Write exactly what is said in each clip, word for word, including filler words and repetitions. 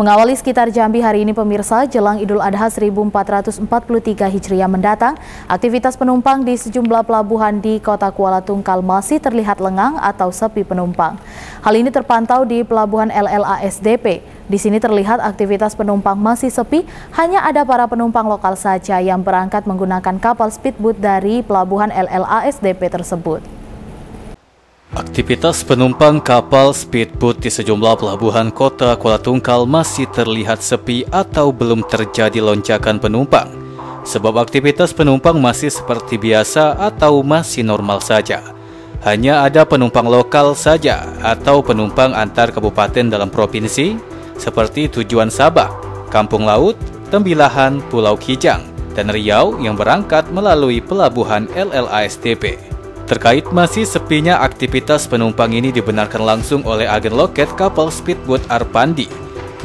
Mengawali sekitar Jambi hari ini pemirsa, jelang Idul Adha seribu empat ratus empat puluh tiga Hijriah mendatang, aktivitas penumpang di sejumlah pelabuhan di Kota Kuala Tungkal masih terlihat lengang atau sepi penumpang. Hal ini terpantau di pelabuhan L L A S D P. Di sini terlihat aktivitas penumpang masih sepi, hanya ada para penumpang lokal saja yang berangkat menggunakan kapal speedboat dari pelabuhan L L A S D P tersebut. Aktivitas penumpang kapal speedboat di sejumlah pelabuhan kota Kuala Tungkal masih terlihat sepi atau belum terjadi lonjakan penumpang. Sebab aktivitas penumpang masih seperti biasa atau masih normal saja. Hanya ada penumpang lokal saja atau penumpang antar kabupaten dalam provinsi seperti tujuan Sabah, Kampung Laut, Tembilahan, Pulau Kijang, dan Riau yang berangkat melalui pelabuhan L L A S D P. Terkait masih sepinya aktivitas penumpang ini dibenarkan langsung oleh agen loket kapal speedboat Arpandi.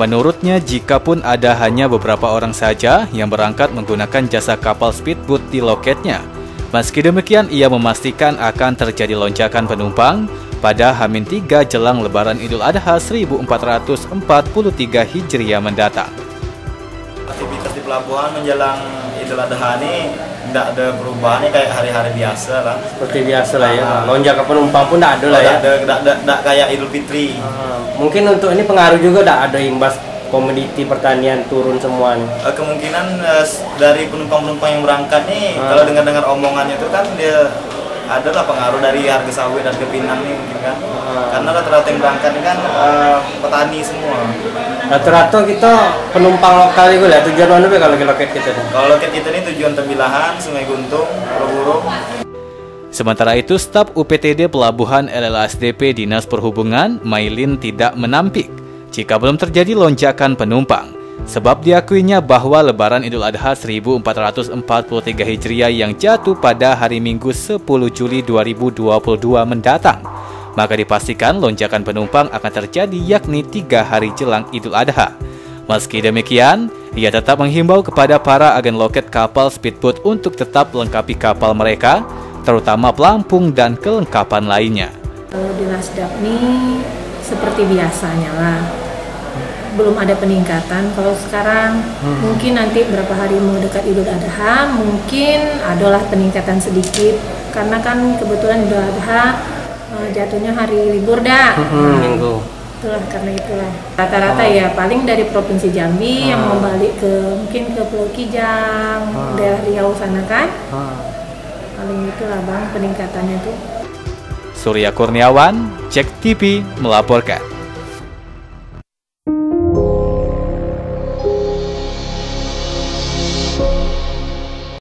Menurutnya, jikapun ada hanya beberapa orang saja yang berangkat menggunakan jasa kapal speedboat di loketnya. Meski demikian, ia memastikan akan terjadi lonjakan penumpang pada H tiga jelang Lebaran Idul Adha seribu empat ratus empat puluh tiga Hijriah mendatang. Aktivitas di pelabuhan menjelang Idul Adha ini tidak ada perubahannya, kayak hari-hari biasa lah. Seperti biasa lah ya, nah, lonjakan penumpang pun tidak ada lah ya. Tidak kayak Idul Fitri. Nah, mungkin untuk ini pengaruh juga tidak ada imbas komoditi pertanian turun semuanya. Kemungkinan dari penumpang-penumpang yang berangkat nih, nah, kalau dengar-dengar omongannya itu kan dia adalah pengaruh dari harga sawit dan kepinang nih mungkin kan. Nah, karena rata-rata yang berangkat kan uh, petani semua. Rata-rata kita penumpang lokal itu lah. Tujuan mana be kalau loket kita nih? Kalau loket kita nih tujuan Tembilahan, Sungai Guntung, Pulau. Sementara itu, staf U P T D Pelabuhan L L A S D P Dinas Perhubungan, Mailin, tidak menampik jika belum terjadi lonjakan penumpang. Sebab diakuinya bahwa Lebaran Idul Adha seribu empat ratus empat puluh tiga Hijriah yang jatuh pada hari Minggu sepuluh Juli dua ribu dua puluh dua mendatang, maka dipastikan lonjakan penumpang akan terjadi yakni tiga hari jelang Idul Adha. Meski demikian, ia tetap menghimbau kepada para agen loket kapal speedboat untuk tetap melengkapi kapal mereka, terutama pelampung dan kelengkapan lainnya. Di LLASDP seperti biasanya lah, belum ada peningkatan. Kalau sekarang hmm. mungkin nanti berapa hari mau dekat Idul Adha mungkin adalah peningkatan sedikit, karena kan kebetulan Idul Adha uh, jatuhnya hari libur dah. Hmm. Minggu. Itulah, karena itulah rata-rata oh. ya paling dari provinsi Jambi oh. yang mau balik ke mungkin ke Pulau Kijang, oh. daerah Riau sana kan. Oh. Paling itulah bang peningkatannya tuh. Surya Kurniawan, Cek T V melaporkan.